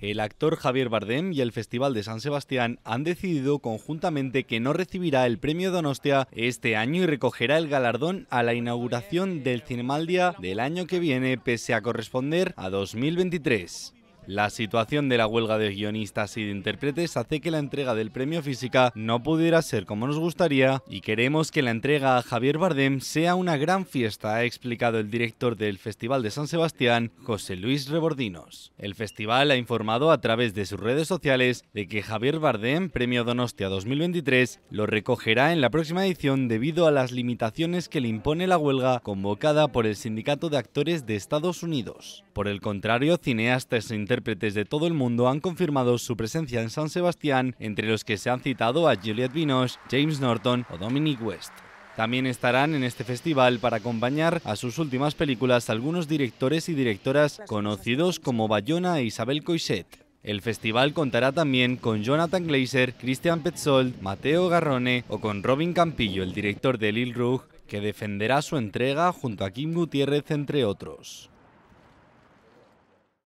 El actor Javier Bardem y el Festival de San Sebastián han decidido conjuntamente que no recibirá el Premio Donostia este año y recogerá el galardón a la inauguración del Zinemaldia del año que viene, pese a corresponder a 2023. La situación de la huelga de guionistas y de intérpretes hace que la entrega del premio física no pudiera ser como nos gustaría y queremos que la entrega a Javier Bardem sea una gran fiesta, ha explicado el director del Festival de San Sebastián, José Luis Rebordinos. El festival ha informado a través de sus redes sociales de que Javier Bardem, Premio Donostia 2023, lo recogerá en la próxima edición debido a las limitaciones que le impone la huelga convocada por el Sindicato de Actores de Estados Unidos. Por el contrario, cineastas e intérpretes de todo el mundo han confirmado su presencia en San Sebastián, entre los que se han citado a Juliette Binoche, James Norton o Dominic West. También estarán en este festival para acompañar a sus últimas películas algunos directores y directoras conocidos como Bayona e Isabel Coixet. El festival contará también con Jonathan Glazer, Christian Petzold, Mateo Garrone o con Robin Campillo, el director de Lillo Rouge, que defenderá su entrega junto a Kim Gutiérrez, entre otros.